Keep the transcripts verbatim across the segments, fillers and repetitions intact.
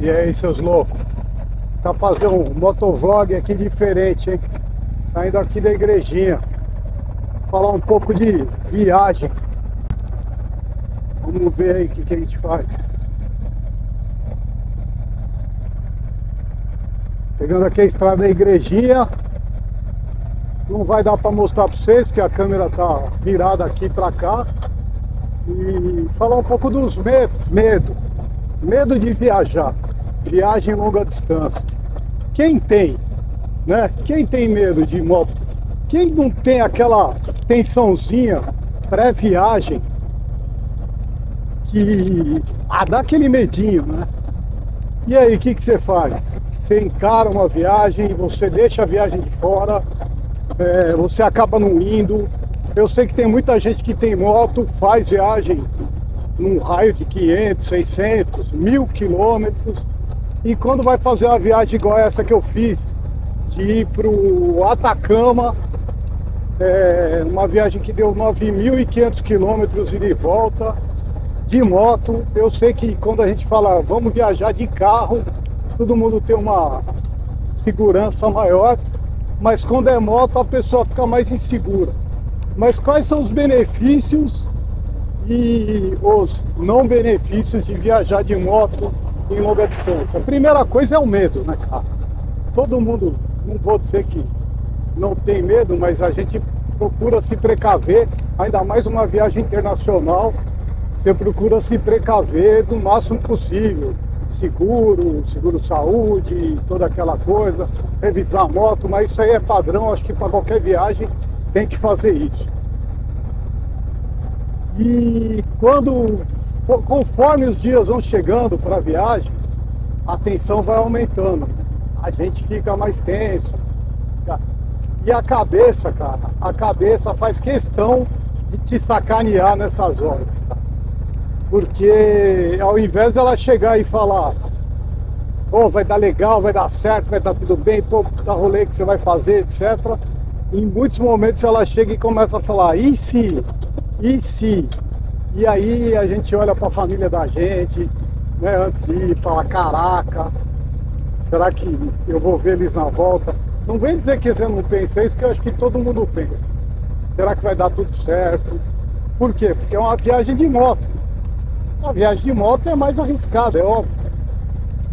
E aí, seus loucos? Tá fazendo um motovlog aqui diferente, hein? Saindo aqui da igrejinha. Falar um pouco de viagem. Vamos ver aí o que, que a gente faz. Pegando aqui a estrada da igrejinha. Não vai dar para mostrar para vocês, porque a câmera tá virada aqui para cá. E falar um pouco dos medos. Medo. Medo de viajar. Viagem longa distância. Quem tem, né? Quem tem medo de moto? Quem não tem aquela tensãozinha pré-viagem que ah, dá aquele medinho, né? E aí, o que, que você faz? Você encara uma viagem, você deixa a viagem de fora, é, você acaba não indo. Eu sei que tem muita gente que tem moto, faz viagem num raio de quinhentos, seiscentos, mil quilômetros. E quando vai fazer uma viagem igual essa que eu fiz, de ir pro Atacama, é, uma viagem que deu nove mil e quinhentos quilômetros ida e volta, de moto, eu sei que quando a gente fala vamos viajar de carro, todo mundo tem uma segurança maior, mas quando é moto a pessoa fica mais insegura. Mas quais são os benefícios e os não benefícios de viajar de moto em longa distância? A primeira coisa é o medo, né, cara? Todo mundo, não vou dizer que não tem medo, mas a gente procura se precaver, ainda mais uma viagem internacional, você procura se precaver do máximo possível. Seguro, seguro-saúde, toda aquela coisa, revisar a moto, mas isso aí é padrão, acho que para qualquer viagem tem que fazer isso. E quando, conforme os dias vão chegando para a viagem, a tensão vai aumentando. A gente fica mais tenso. E a cabeça, cara, a cabeça faz questão de te sacanear nessas horas. Porque ao invés dela chegar e falar, oh, vai dar legal, vai dar certo, vai dar tudo bem, pô, dá rolê que você vai fazer, etcétera. Em muitos momentos ela chega e começa a falar, e se? E se? E aí a gente olha para a família da gente, né, antes de ir, fala, caraca, será que eu vou ver eles na volta? Não vem dizer que você não pensa isso, porque eu acho que todo mundo pensa. Será que vai dar tudo certo? Por quê? Porque é uma viagem de moto. A viagem de moto é mais arriscada, é óbvio.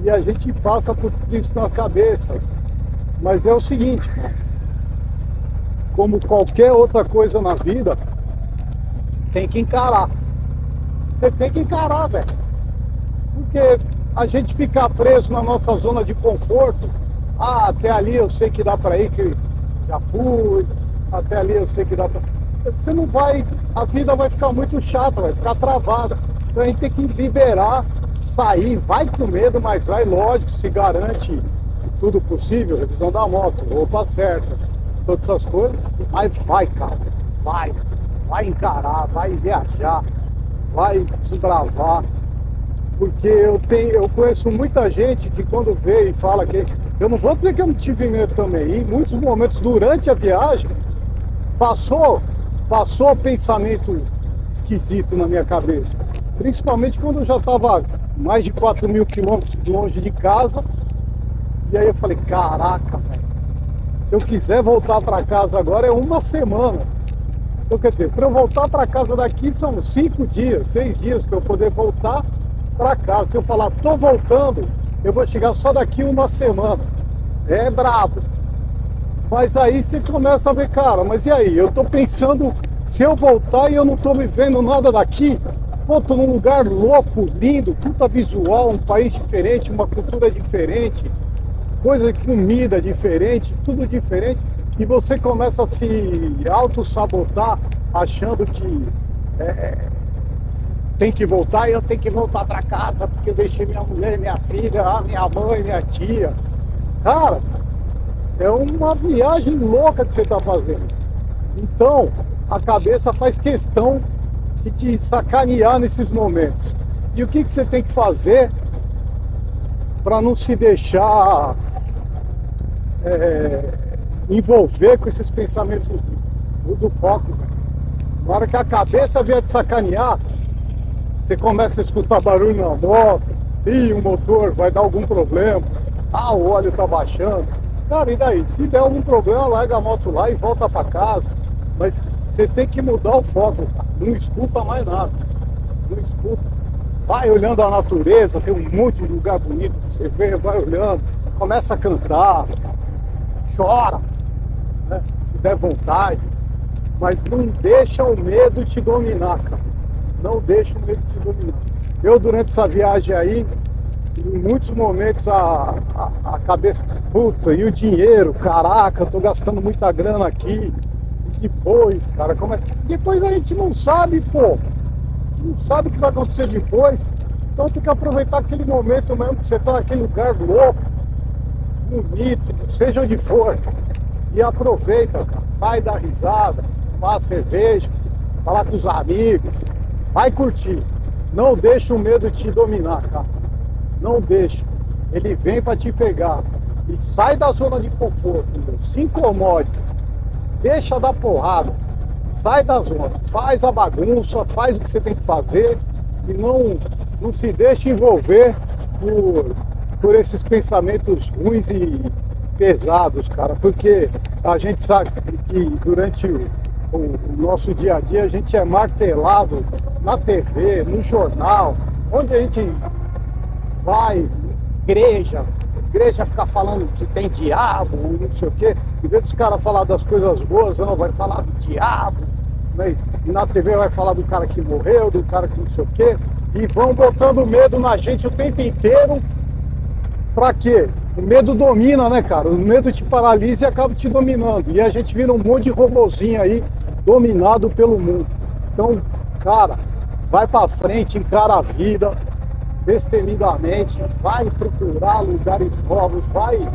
E a gente passa por tudo isso na cabeça. Mas é o seguinte, cara. Como qualquer outra coisa na vida, tem que encarar. Você tem que encarar, velho. Porque a gente ficar preso na nossa zona de conforto, ah, até ali eu sei que dá pra ir, que já fui, até ali eu sei que dá pra... Você não vai, a vida vai ficar muito chata, vai ficar travada. Então a gente tem que liberar, sair, vai com medo, mas vai, lógico, se garante tudo possível, revisão da moto, roupa certa, todas essas coisas, mas vai, cara, vai, vai encarar, vai viajar, vai desbravar, porque eu tenho, eu conheço muita gente que quando vê e fala que, eu não vou dizer que eu não tive medo também, e em muitos momentos durante a viagem, passou, passou pensamento esquisito na minha cabeça, principalmente quando eu já estava mais de quatro mil quilômetros longe de casa, e aí eu falei, caraca, velho, se eu quiser voltar para casa agora é uma semana. Então, quer dizer, para eu voltar para casa daqui são cinco dias, seis dias para eu poder voltar para casa. Se eu falar, tô voltando, eu vou chegar só daqui uma semana. É brabo. Mas aí você começa a ver, cara, mas e aí? Eu tô pensando, se eu voltar e eu não tô vivendo nada daqui, pô, tô num lugar louco, lindo, puta visual, um país diferente, uma cultura diferente, coisa, comida diferente, tudo diferente, e você começa a se auto-sabotar, achando que é, tem que voltar, e eu tenho que voltar para casa, porque eu deixei minha mulher, minha filha, minha mãe, minha tia. Cara, é uma viagem louca que você está fazendo. Então, a cabeça faz questão de te sacanear nesses momentos. E o que, que você tem que fazer para não se deixar... É, envolver com esses pensamentos do foco, velho. Na hora que a cabeça vier te sacanear, você começa a escutar barulho na moto, Ih, o motor vai dar algum problema. Ah, o óleo tá baixando. Cara, e daí? Se der algum problema, larga a moto lá e volta pra casa. Mas você tem que mudar o foco, cara. Não escuta mais nada. Não escuta. Vai olhando a natureza, tem um monte de lugar bonito que você vê, vai olhando. Começa a cantar, chora, né? Se der vontade. Mas não deixa o medo te dominar, cara. Não deixa o medo te dominar. Eu, durante essa viagem aí, em muitos momentos a, a, a cabeça, puta, e o dinheiro, caraca, tô gastando muita grana aqui. E depois, cara, como é? Depois a gente não sabe, pô. Não sabe o que vai acontecer depois. Então tem que aproveitar aquele momento mesmo que você tá naquele lugar louco, bonito, seja onde for. E aproveita, cara. Vai dar risada, tomar cerveja, falar com os amigos, vai curtir. Não deixa o medo te dominar, cara. Não deixa. Ele vem para te pegar. E sai da zona de conforto, meu. Se incomode. Deixa dar porrada. Sai da zona. Faz a bagunça, faz o que você tem que fazer. E não, não se deixa envolver por, por esses pensamentos ruins e pesados, cara. Porque a gente sabe que durante o, o, o nosso dia a dia a gente é martelado na T V, no jornal, onde a gente vai, igreja, igreja ficar falando que tem diabo, não sei o quê. Em vez dos caras falar das coisas boas, não vai falar do diabo, né? E na T V vai falar do cara que morreu, do cara que não sei o quê, e vão botando medo na gente o tempo inteiro. Pra quê? O medo domina, né, cara? O medo te paralisa e acaba te dominando. E a gente vira um monte de robozinho aí, dominado pelo mundo. Então, cara, vai pra frente, encara a vida, destemidamente, vai procurar lugares novos, vai,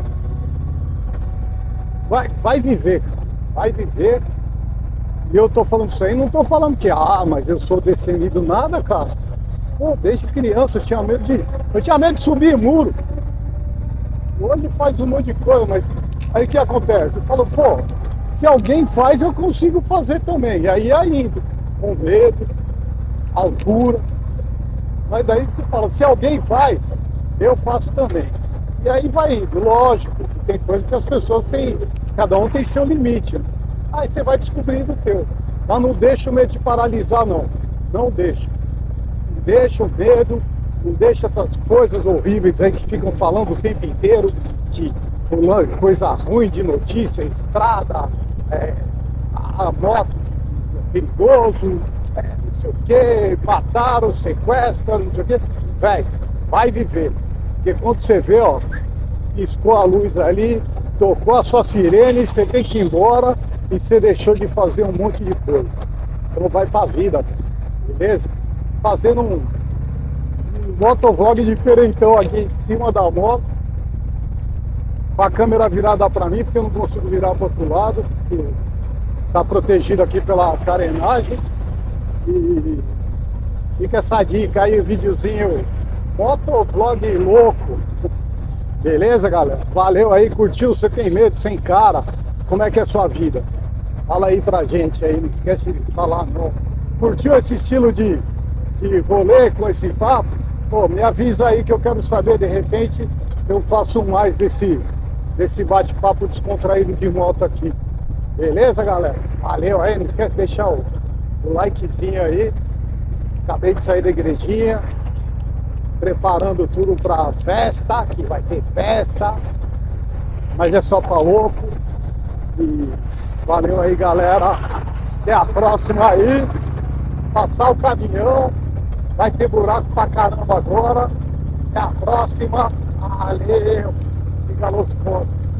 vai, vai viver, cara. Vai viver. E eu tô falando isso aí, não tô falando que, ah, mas eu sou descendente, nada, cara. Pô, desde criança eu tinha medo de, eu tinha medo de subir muro. Hoje faz um monte de coisa, mas aí o que acontece? Eu falo, pô, se alguém faz, eu consigo fazer também. E aí ainda, com medo, altura. Mas daí você fala, se alguém faz, eu faço também. E aí vai indo. Lógico, tem coisa que as pessoas têm, cada um tem seu limite. Aí você vai descobrindo o teu. Mas não deixa o medo te paralisar, não. Não deixa. Não deixa o medo. Não deixa essas coisas horríveis aí que ficam falando o tempo inteiro de fulano, coisa ruim, de notícia, estrada, é, a moto perigoso, é, não sei o quê, mataram, sequestram, não sei o quê. Velho, vai viver. Porque quando você vê, ó, piscou a luz ali, tocou a sua sirene, você tem que ir embora e você deixou de fazer um monte de coisa. Então vai pra vida, beleza? Fazendo um motovlog diferentão aqui em cima da moto, com a câmera virada para mim, porque eu não consigo virar para o outro lado, porque está protegido aqui pela carenagem. E fica essa dica aí, o videozinho motovlog louco, beleza, galera? Valeu aí, curtiu? Você tem medo, você encara? Como é que é a sua vida? Fala aí pra gente aí, não esquece de falar não. Curtiu esse estilo de, de rolê com esse papo? Pô, me avisa aí que eu quero saber, de repente eu faço mais desse, desse bate-papo descontraído de moto aqui. Beleza, galera? Valeu aí, não esquece de deixar o, o likezinho aí. Acabei de sair da igrejinha, preparando tudo pra festa, que vai ter festa, mas é só pra louco. E valeu aí, galera. Até a próxima aí. Passar o caminhão. Vai ter buraco pra caramba agora. Até a próxima. Valeu. Siga nos pontos.